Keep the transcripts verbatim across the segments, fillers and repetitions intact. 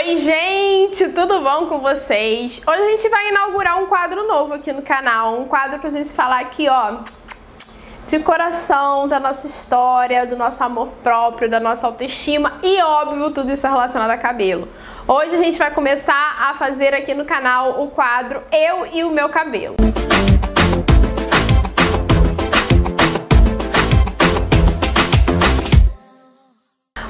Oi gente, tudo bom com vocês? Hoje a gente vai inaugurar um quadro novo aqui no canal, um quadro pra gente falar aqui, ó, de coração, da nossa história, do nosso amor próprio, da nossa autoestima e, óbvio, tudo isso é relacionado a cabelo. Hoje a gente vai começar a fazer aqui no canal o quadro Eu e o Meu Cabelo.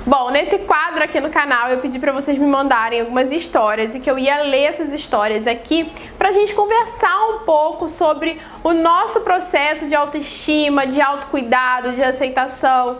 Bom, nesse quadro aqui no canal eu pedi pra vocês me mandarem algumas histórias e que eu ia ler essas histórias aqui pra gente conversar um pouco sobre o nosso processo de autoestima, de autocuidado, de aceitação,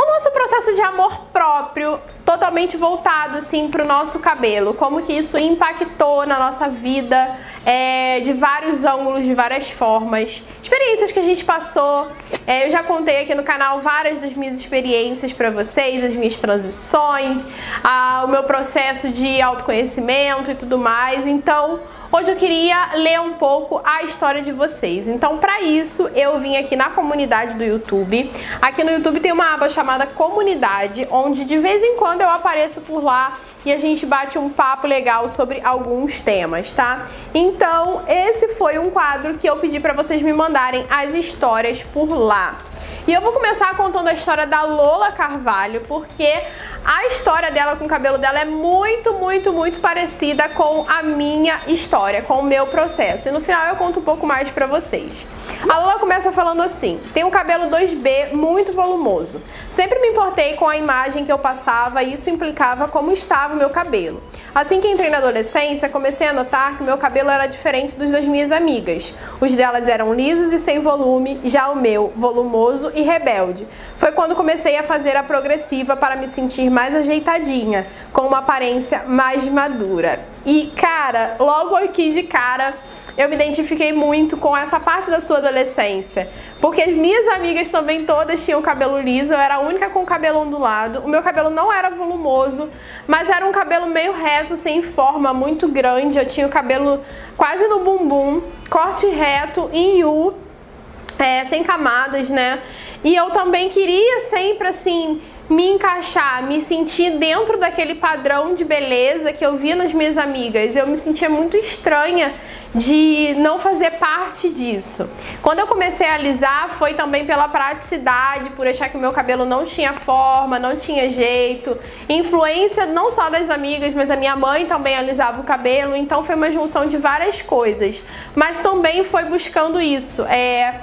o nosso processo de amor próprio totalmente voltado assim pro nosso cabelo, como que isso impactou na nossa vida é, de vários ângulos, de várias formas, experiências que a gente passou. É, eu já contei aqui no canal várias das minhas experiências para vocês, as minhas transições, a, o meu processo de autoconhecimento e tudo mais, então hoje eu queria ler um pouco a história de vocês. Então, para isso, eu vim aqui na comunidade do YouTube. Aqui no YouTube tem uma aba chamada Comunidade, onde de vez em quando eu apareço por lá e a gente bate um papo legal sobre alguns temas, tá? Então, esse foi um quadro que eu pedi para vocês me mandarem as histórias por lá. E eu vou começar contando a história da Lola Carvalho, porque a história dela com o cabelo dela é muito, muito, muito parecida com a minha história, com o meu processo. E no final eu conto um pouco mais pra vocês. A Lola começa falando assim: tenho um cabelo dois B muito volumoso. Sempre me importei com a imagem que eu passava e isso implicava como estava o meu cabelo. Assim que entrei na adolescência, comecei a notar que o meu cabelo era diferente dos das minhas amigas. Os delas eram lisos e sem volume, já o meu, volumoso e rebelde. Foi quando comecei a fazer a progressiva para me sentir mais ajeitadinha, com uma aparência mais madura. E cara, logo aqui de cara eu me identifiquei muito com essa parte da sua adolescência, porque as minhas amigas também todas tinham cabelo liso, eu era a única com o cabelo ondulado, o meu cabelo não era volumoso, mas era um cabelo meio reto, sem forma, muito grande, eu tinha o cabelo quase no bumbum, corte reto, em U, é, sem camadas, né? E eu também queria sempre, assim, me encaixar, me sentir dentro daquele padrão de beleza que eu via nas minhas amigas. Eu me sentia muito estranha de não fazer parte disso. Quando eu comecei a alisar, foi também pela praticidade, por achar que o meu cabelo não tinha forma, não tinha jeito. Influência não só das amigas, mas a minha mãe também alisava o cabelo, então foi uma junção de várias coisas. Mas também foi buscando isso. É,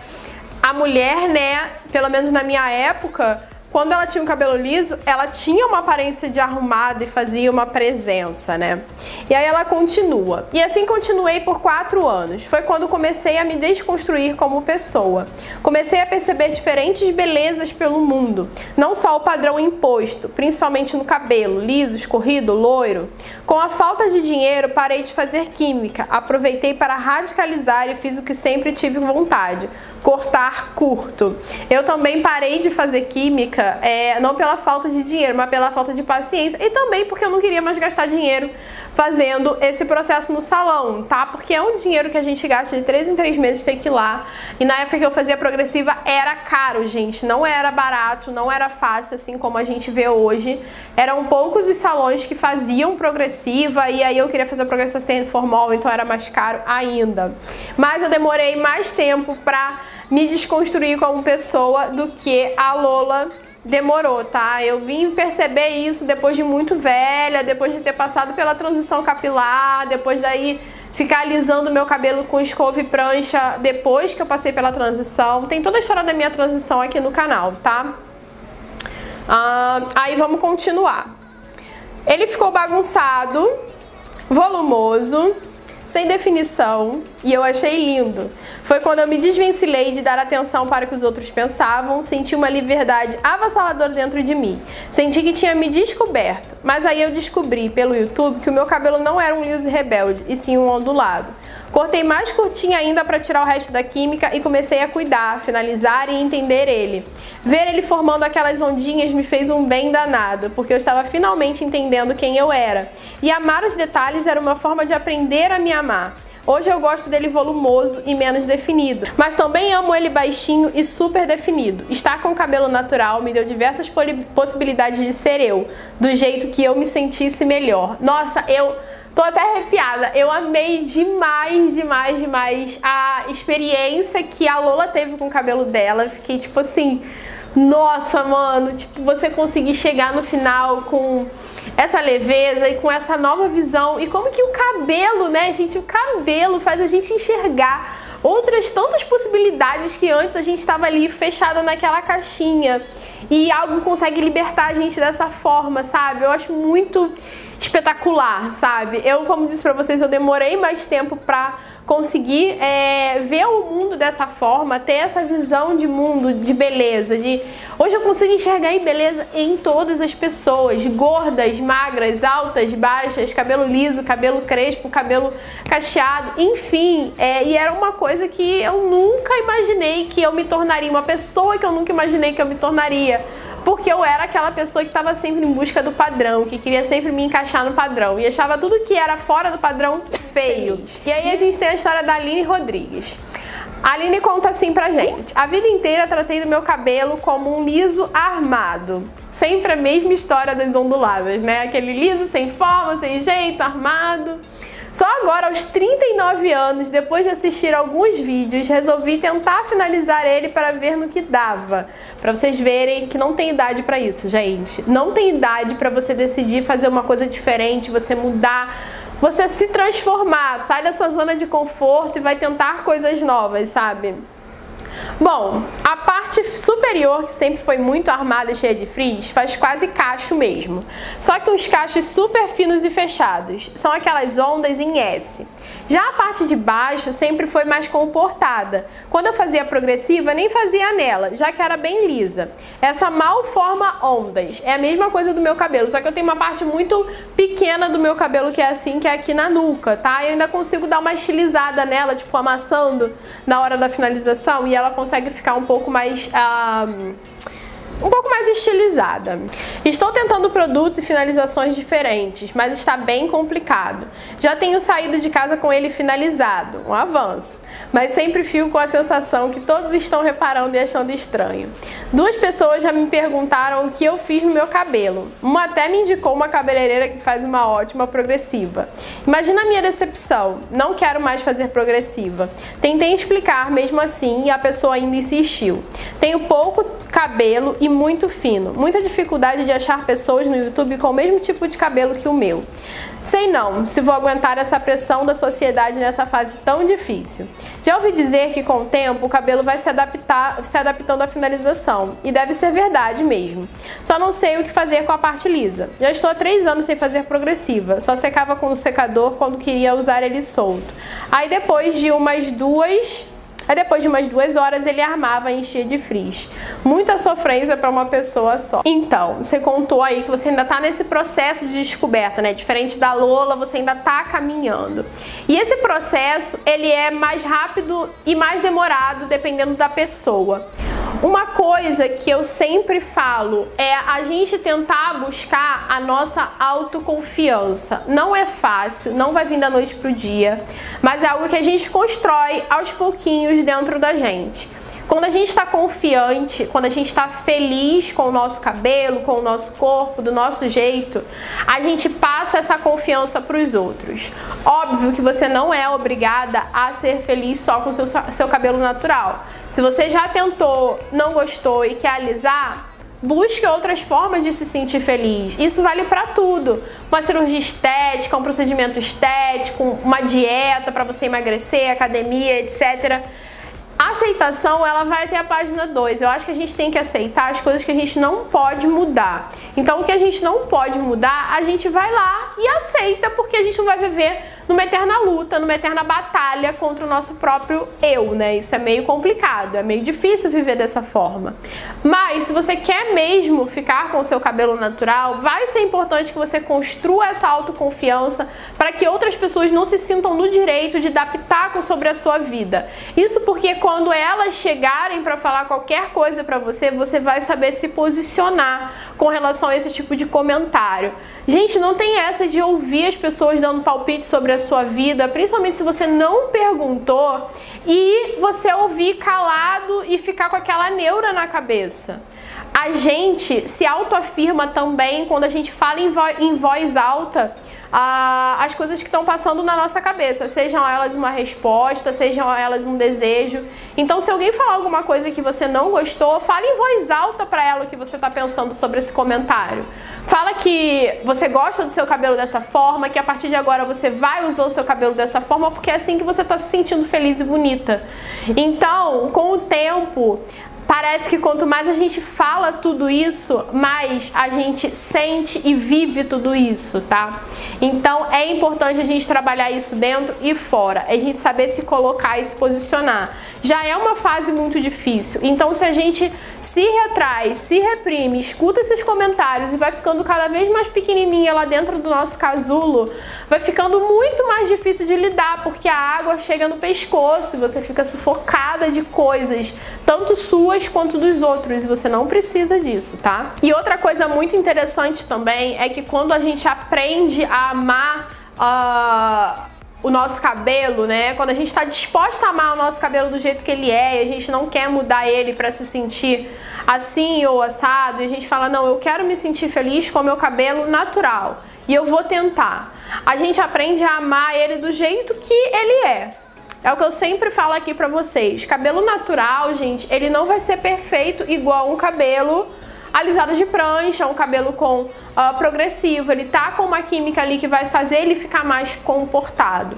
a mulher, né, pelo menos na minha época, quando ela tinha um cabelo liso, ela tinha uma aparência de arrumada e fazia uma presença, né? E aí ela continua. E assim continuei por quatro anos. Foi quando comecei a me desconstruir como pessoa. Comecei a perceber diferentes belezas pelo mundo. Não só o padrão imposto, principalmente no cabelo, liso, escorrido, loiro. Com a falta de dinheiro, parei de fazer química. Aproveitei para radicalizar e fiz o que sempre tive vontade. Cortar curto. Eu também parei de fazer química. É, não pela falta de dinheiro, mas pela falta de paciência e também porque eu não queria mais gastar dinheiro fazendo esse processo no salão, tá? Porque é um dinheiro que a gente gasta de três em três meses, tem que ir lá. E na época que eu fazia progressiva era caro, gente, não era barato, não era fácil assim como a gente vê hoje. Eram poucos os salões que faziam progressiva e aí eu queria fazer a progressiva sem formal, então era mais caro ainda. Mas eu demorei mais tempo pra me desconstruir como pessoa do que a Lola demorou, tá? Eu vim perceber isso depois de muito velha, depois de ter passado pela transição capilar, depois daí ficar alisando meu cabelo com escova e prancha depois que eu passei pela transição. Tem toda a história da minha transição aqui no canal, tá? Ah, aí vamos continuar. Ele ficou bagunçado, volumoso, sem definição, e eu achei lindo. Foi quando eu me desvencilhei de dar atenção para o que os outros pensavam, senti uma liberdade avassaladora dentro de mim. Senti que tinha me descoberto, mas aí eu descobri pelo YouTube que o meu cabelo não era um liso rebelde, e sim um ondulado. Cortei mais curtinho ainda para tirar o resto da química e comecei a cuidar, finalizar e entender ele. Ver ele formando aquelas ondinhas me fez um bem danado, porque eu estava finalmente entendendo quem eu era. E amar os detalhes era uma forma de aprender a me amar. Hoje eu gosto dele volumoso e menos definido, mas também amo ele baixinho e super definido. Estar com o cabelo natural me deu diversas possibilidades de ser eu, do jeito que eu me sentisse melhor. Nossa, eu tô até arrepiada. Eu amei demais, demais, demais a experiência que a Lola teve com o cabelo dela. Eu fiquei tipo assim... Nossa, mano, tipo, você conseguir chegar no final com essa leveza e com essa nova visão. E como que o cabelo, né, gente, o cabelo faz a gente enxergar outras tantas possibilidades que antes a gente estava ali fechada naquela caixinha. E algo consegue libertar a gente dessa forma, sabe? Eu acho muito espetacular, sabe? Eu, como disse pra vocês, eu demorei mais tempo pra conseguir é, ver o mundo dessa forma, ter essa visão de mundo, de beleza, de... Hoje eu consigo enxergar em beleza em todas as pessoas, gordas, magras, altas, baixas, cabelo liso, cabelo crespo, cabelo cacheado, enfim, é, e era uma coisa que eu nunca imaginei que eu me tornaria, uma pessoa que eu nunca imaginei que eu me tornaria. Porque eu era aquela pessoa que estava sempre em busca do padrão, que queria sempre me encaixar no padrão e achava tudo que era fora do padrão feio. E aí a gente tem a história da Aline Rodrigues. A Aline conta assim pra gente: a vida inteira tratei do meu cabelo como um liso armado. Sempre a mesma história das onduladas, né? Aquele liso sem forma, sem jeito, armado. Só agora, aos trinta e nove anos, depois de assistir alguns vídeos, resolvi tentar finalizar ele para ver no que dava. Para vocês verem que não tem idade para isso, gente. Não tem idade para você decidir fazer uma coisa diferente, você mudar, você se transformar, sai da sua zona de conforto e vai tentar coisas novas, sabe? Bom, a parte superior, que sempre foi muito armada e cheia de frizz, faz quase cacho mesmo. Só que uns cachos super finos e fechados. São aquelas ondas em S. Já a parte de baixo sempre foi mais comportada. Quando eu fazia progressiva, nem fazia nela, já que era bem lisa. Essa mal forma ondas. É a mesma coisa do meu cabelo, só que eu tenho uma parte muito pequena do meu cabelo que é assim, que é aqui na nuca, tá? Eu ainda consigo dar uma estilizada nela, tipo amassando na hora da finalização, e ela consegue ficar um pouco mais um, um pouco mais estilizada. Estou tentando produtos e finalizações diferentes, mas está bem complicado. Já tenho saído de casa com ele finalizado, um avanço, mas sempre fico com a sensação que todos estão reparando e achando estranho. Duas pessoas já me perguntaram o que eu fiz no meu cabelo. Uma até me indicou uma cabeleireira que faz uma ótima progressiva. Imagina a minha decepção. Não quero mais fazer progressiva. Tentei explicar mesmo assim e a pessoa ainda insistiu. Tenho pouco cabelo e muito fino. Muita dificuldade de achar pessoas no YouTube com o mesmo tipo de cabelo que o meu. Sei não se vou aguentar essa pressão da sociedade nessa fase tão difícil. Já ouvi dizer que com o tempo o cabelo vai se adaptar, se adaptando à finalização, e deve ser verdade mesmo. Só não sei o que fazer com a parte lisa. Já estou há três anos sem fazer progressiva, só secava com o secador quando queria usar ele solto. Aí depois de umas duas... Aí depois de umas duas horas ele armava e enchia de frizz. Muita sofrência para uma pessoa só. Então, você contou aí que você ainda tá nesse processo de descoberta, né? Diferente da Lola, você ainda tá caminhando. E esse processo, ele é mais rápido e mais demorado, dependendo da pessoa. Uma coisa que eu sempre falo é a gente tentar buscar a nossa autoconfiança. Não é fácil, não vai vir da noite pro dia, mas é algo que a gente constrói aos pouquinhos dentro da gente. Quando a gente está confiante, quando a gente está feliz com o nosso cabelo, com o nosso corpo, do nosso jeito, a gente passa essa confiança para os outros. Óbvio que você não é obrigada a ser feliz só com o seu, seu cabelo natural. Se você já tentou, não gostou e quer alisar, busque outras formas de se sentir feliz. Isso vale pra tudo. Uma cirurgia estética, um procedimento estético, uma dieta pra você emagrecer, academia, etcétera. A aceitação, ela vai até a página dois. Eu acho que a gente tem que aceitar as coisas que a gente não pode mudar. Então, o que a gente não pode mudar, a gente vai lá e aceita, porque a gente não vai viver numa eterna luta, numa eterna batalha contra o nosso próprio eu, né? Isso é meio complicado, é meio difícil viver dessa forma. Mas, se você quer mesmo ficar com o seu cabelo natural, vai ser importante que você construa essa autoconfiança para que outras pessoas não se sintam no direito de dar pitaco sobre a sua vida. Isso porque quando elas chegarem para falar qualquer coisa para você, você vai saber se posicionar. com relação a esse tipo de comentário. Gente, não tem essa de ouvir as pessoas dando palpite sobre a sua vida, principalmente se você não perguntou, e você ouvir calado e ficar com aquela neura na cabeça. A gente se autoafirma também quando a gente fala em, vo em voz alta ah, as coisas que estão passando na nossa cabeça, sejam elas uma resposta, sejam elas um desejo. Então, se alguém falar alguma coisa que você não gostou, fala em voz alta para ela o que você está pensando sobre esse comentário. Fala que você gosta do seu cabelo dessa forma, que a partir de agora você vai usar o seu cabelo dessa forma, porque é assim que você está se sentindo feliz e bonita. Então, com o tempo, parece que quanto mais a gente fala tudo isso, mais a gente sente e vive tudo isso, tá? Então é importante a gente trabalhar isso dentro e fora, é a gente saber se colocar e se posicionar. Já é uma fase muito difícil, então se a gente se retrai, se reprime, escuta esses comentários e vai ficando cada vez mais pequenininha lá dentro do nosso casulo, vai ficando muito mais difícil de lidar, porque a água chega no pescoço e você fica sufocada de coisas, tanto suas quanto dos outros, e você não precisa disso, tá? E outra coisa muito interessante também é que quando a gente aprende a amar uh, o nosso cabelo, né? Quando a gente está disposta a amar o nosso cabelo do jeito que ele é, e a gente não quer mudar ele para se sentir assim ou assado, e a gente fala, não, eu quero me sentir feliz com o meu cabelo natural, e eu vou tentar. A gente aprende a amar ele do jeito que ele é. É o que eu sempre falo aqui pra vocês. Cabelo natural, gente, ele não vai ser perfeito igual um cabelo alisado de prancha, um cabelo com uh, progressivo. Ele tá com uma química ali que vai fazer ele ficar mais comportado.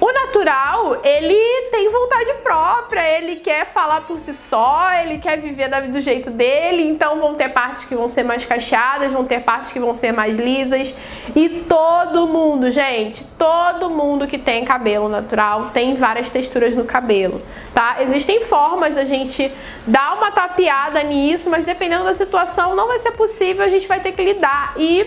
O natural, ele tem vontade própria, ele quer falar por si só, ele quer viver do jeito dele, então vão ter partes que vão ser mais cacheadas, vão ter partes que vão ser mais lisas, e todo mundo, gente, todo mundo que tem cabelo natural tem várias texturas no cabelo, tá? Existem formas da gente dar uma tapeada nisso, mas dependendo da situação não vai ser possível, a gente vai ter que lidar e...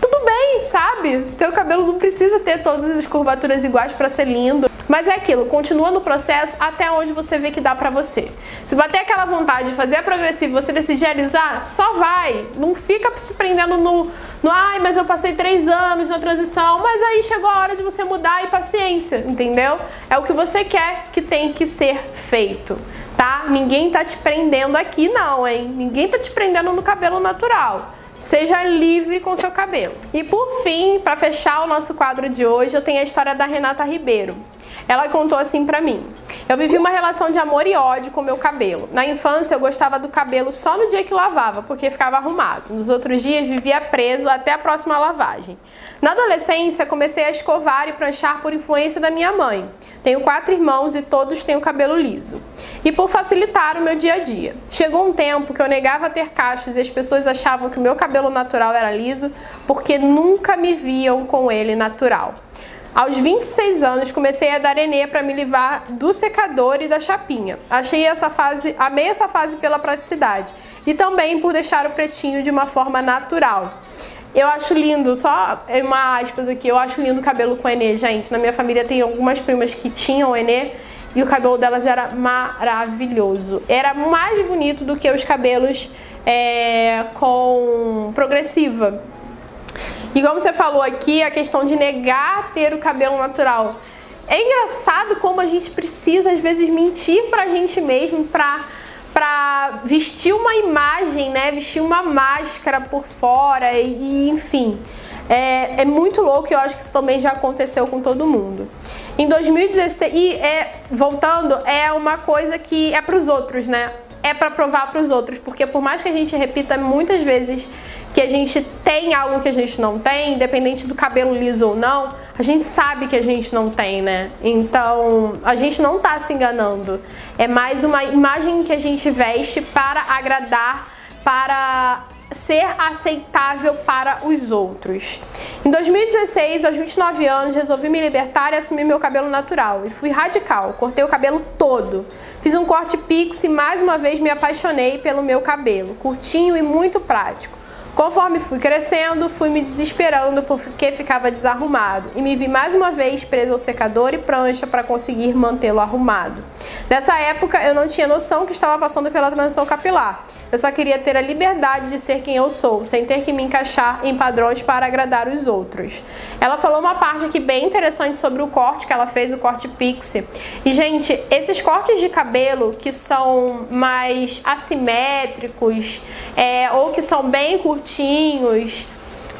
tudo bem, sabe? Teu cabelo não precisa ter todas as curvaturas iguais para ser lindo. Mas é aquilo, continua no processo até onde você vê que dá pra você. Se bater aquela vontade de fazer a progressiva e você decidir alisar, só vai. Não fica se prendendo no, no ai, mas eu passei três anos na transição, mas aí chegou a hora de você mudar, e paciência, entendeu? É o que você quer que tem que ser feito, tá? Ninguém tá te prendendo aqui não, hein? Ninguém tá te prendendo no cabelo natural. Seja livre com seu cabelo. E por fim, para fechar o nosso quadro de hoje, eu tenho a história da Renata Ribeiro. Ela contou assim pra mim: eu vivi uma relação de amor e ódio com meu cabelo. Na infância eu gostava do cabelo só no dia que lavava, porque ficava arrumado. Nos outros dias vivia preso até a próxima lavagem. Na adolescência comecei a escovar e pranchar por influência da minha mãe. Tenho quatro irmãos e todos têm o cabelo liso. E por facilitar o meu dia a dia. Chegou um tempo que eu negava ter cachos e as pessoas achavam que o meu cabelo natural era liso porque nunca me viam com ele natural. Aos vinte e seis anos comecei a dar enê para me livrar do secador e da chapinha. Achei essa fase, amei essa fase pela praticidade e também por deixar o pretinho de uma forma natural. Eu acho lindo, só uma aspas aqui, eu acho lindo o cabelo com enê, gente. Na minha família tem algumas primas que tinham enê e o cabelo delas era maravilhoso. Era mais bonito do que os cabelos é, com progressiva. E como você falou aqui, a questão de negar ter o cabelo natural. É engraçado como a gente precisa, às vezes, mentir pra gente mesmo, pra, pra vestir uma imagem, né? Vestir uma máscara por fora e, e enfim. É, é muito louco e eu acho que isso também já aconteceu com todo mundo. Em dois mil e dezesseis, e é, voltando, é uma coisa que é pros outros, né? É pra provar pros outros, porque por mais que a gente repita muitas vezes que a gente tem algo que a gente não tem, independente do cabelo liso ou não, a gente sabe que a gente não tem, né? Então, a gente não tá se enganando. É mais uma imagem que a gente veste para agradar, para ser aceitável para os outros. Em dois mil e dezesseis, aos vinte e nove anos, resolvi me libertar e assumir meu cabelo natural. E fui radical, cortei o cabelo todo. Fiz um corte pixie e mais uma vez me apaixonei pelo meu cabelo, curtinho e muito prático. Conforme fui crescendo, fui me desesperando porque ficava desarrumado e me vi mais uma vez presa ao secador e prancha para conseguir mantê-lo arrumado. Nessa época eu não tinha noção que estava passando pela transição capilar. Eu só queria ter a liberdade de ser quem eu sou, sem ter que me encaixar em padrões para agradar os outros. Ela falou uma parte aqui bem interessante sobre o corte que ela fez, o corte pixie. E, gente, esses cortes de cabelo que são mais assimétricos, é, ou que são bem curtinhos,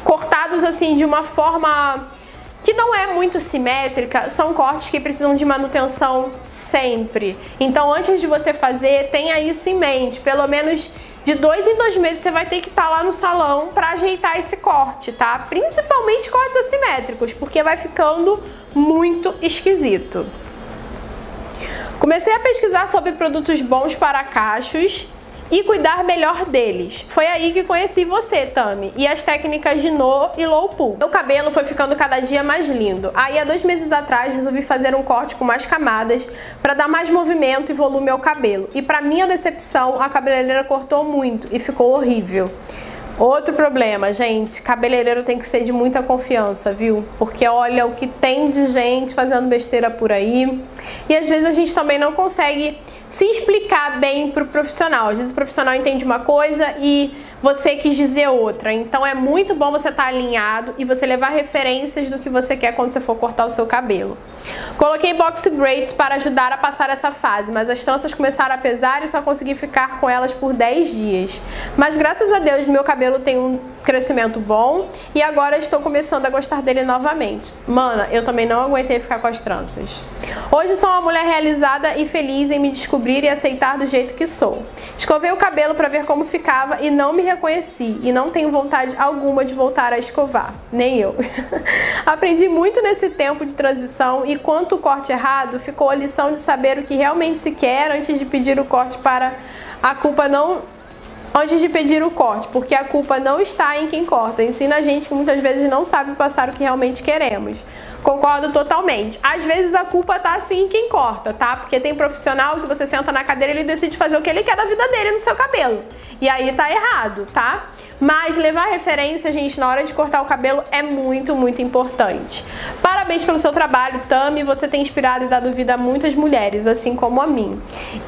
cortados assim de uma forma que não é muito simétrica, são cortes que precisam de manutenção sempre. Então, antes de você fazer, tenha isso em mente. Pelo menos de dois em dois meses você vai ter que estar lá no salão para ajeitar esse corte, tá? Principalmente cortes assimétricos, porque vai ficando muito esquisito. Comecei a pesquisar sobre produtos bons para cachos e cuidar melhor deles. Foi aí que conheci você, Tami, e as técnicas de no e low pull. Meu cabelo foi ficando cada dia mais lindo. Aí, há dois meses atrás, resolvi fazer um corte com mais camadas para dar mais movimento e volume ao cabelo. E para minha decepção, a cabeleireira cortou muito e ficou horrível. Outro problema, gente, cabeleireiro tem que ser de muita confiança, viu? Porque olha o que tem de gente fazendo besteira por aí. E às vezes a gente também não consegue se explicar bem pro profissional. Às vezes o profissional entende uma coisa e você quis dizer outra. Então é muito bom você estar alinhado e você levar referências do que você quer quando você for cortar o seu cabelo. Coloquei box braids para ajudar a passar essa fase, mas as tranças começaram a pesar e só consegui ficar com elas por dez dias. Mas graças a Deus meu cabelo tem um crescimento bom e agora estou começando a gostar dele novamente. Mana, eu também não aguentei ficar com as tranças. Hoje sou uma mulher realizada e feliz em me descobrir e aceitar do jeito que sou. Escovei o cabelo para ver como ficava e não me reconheci e não tenho vontade alguma de voltar a escovar, nem eu. Aprendi muito nesse tempo de transição e quanto o corte errado, ficou a lição de saber o que realmente se quer antes de pedir o corte para a culpa não... Antes de pedir o corte, porque a culpa não está em quem corta. Ensina a gente que muitas vezes não sabe passar o que realmente queremos. Concordo totalmente. Às vezes a culpa tá assim em quem corta, tá? Porque tem profissional que você senta na cadeira e ele decide fazer o que ele quer da vida dele no seu cabelo. E aí tá errado, tá? Mas levar referência, gente, na hora de cortar o cabelo é muito, muito importante. Parabéns pelo seu trabalho, Tami. Você tem inspirado e dado vida a muitas mulheres, assim como a mim.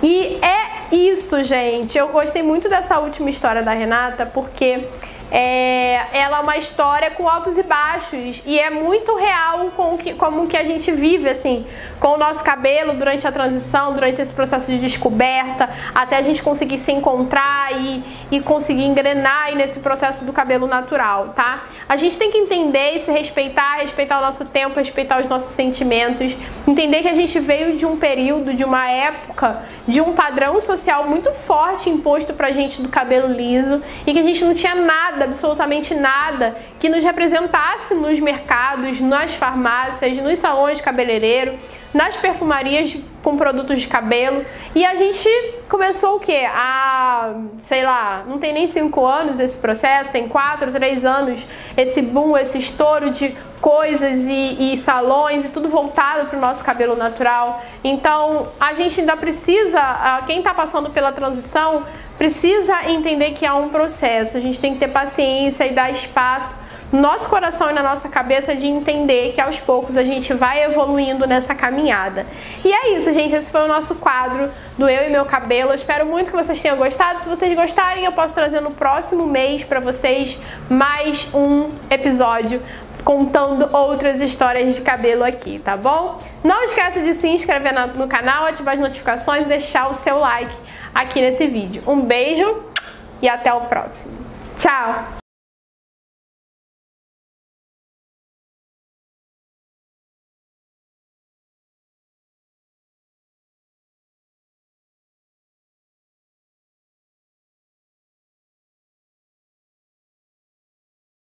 E é isso, gente. Eu gostei muito dessa última história da Renata, porque é, ela é uma história com altos e baixos e é muito real com que, como que a gente vive assim, com o nosso cabelo durante a transição, durante esse processo de descoberta, até a gente conseguir se encontrar e, e conseguir engrenar aí nesse processo do cabelo natural, tá? A gente tem que entender e se respeitar, respeitar o nosso tempo, respeitar os nossos sentimentos, entender que a gente veio de um período, de uma época, de um padrão social muito forte imposto pra gente do cabelo liso e que a gente não tinha nada, absolutamente nada que nos representasse nos mercados, nas farmácias, nos salões de cabeleireiro, nas perfumarias com produtos de cabelo. E a gente começou o que? A, sei lá, não tem nem cinco anos esse processo, tem quatro, três anos esse boom, esse estouro de coisas e, e salões e tudo voltado para o nosso cabelo natural. Então a gente ainda precisa, quem está passando pela transição, precisa entender que há um processo, a gente tem que ter paciência e dar espaço no nosso coração e na nossa cabeça de entender que aos poucos a gente vai evoluindo nessa caminhada. E é isso, gente, esse foi o nosso quadro do Eu e Meu Cabelo. Eu espero muito que vocês tenham gostado. Se vocês gostarem, eu posso trazer no próximo mês para vocês mais um episódio contando outras histórias de cabelo aqui, tá bom? Não esqueça de se inscrever no canal, ativar as notificações e deixar o seu like aqui nesse vídeo. Um beijo e até o próximo. Tchau!